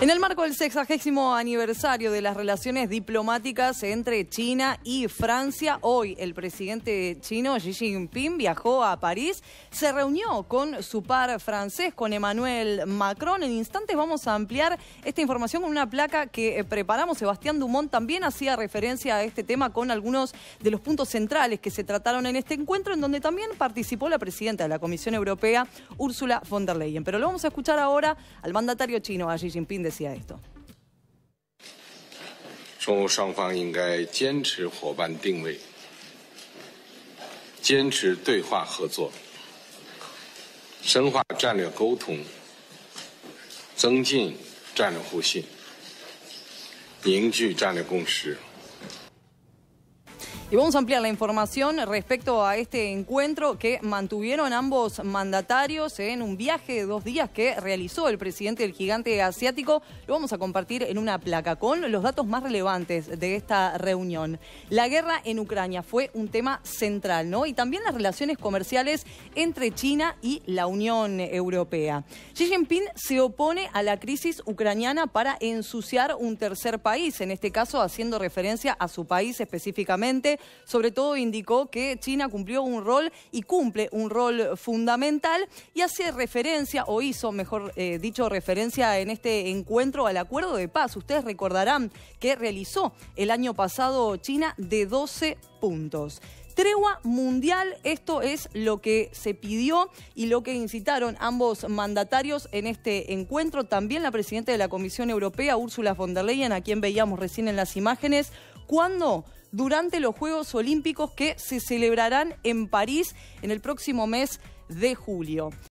En el marco del 60º aniversario de las relaciones diplomáticas entre China y Francia, hoy el presidente chino Xi Jinping viajó a París, se reunió con su par francés, con Emmanuel Macron. En instantes vamos a ampliar esta información con una placa que preparamos. Sebastián Dumont también hacía referencia a este tema con algunos de los puntos centrales que se trataron en este encuentro, en donde también participó la presidenta de la Comisión Europea, Úrsula von der Leyen. Pero lo vamos a escuchar ahora al mandatario chino, a Xi Jinping, de esto. Y vamos a ampliar la información respecto a este encuentro que mantuvieron ambos mandatarios en un viaje de 2 días que realizó el presidente del gigante asiático. Lo vamos a compartir en una placa con los datos más relevantes de esta reunión. La guerra en Ucrania fue un tema central, ¿no? Y también las relaciones comerciales entre China y la Unión Europea. Xi Jinping se opone a la crisis ucraniana para ensuciar un tercer país, en este caso haciendo referencia a su país específicamente. Sobre todo indicó que China cumplió un rol y cumple un rol fundamental, y hace referencia, o hizo, mejor dicho, referencia en este encuentro al acuerdo de paz. Ustedes recordarán que realizó el año pasado China de 12 puntos. Tregua mundial, esto es lo que se pidió y lo que incitaron ambos mandatarios en este encuentro. También la presidenta de la Comisión Europea, Úrsula von der Leyen, a quien veíamos recién en las imágenes, cuando durante los Juegos Olímpicos que se celebrarán en París en el próximo mes de julio.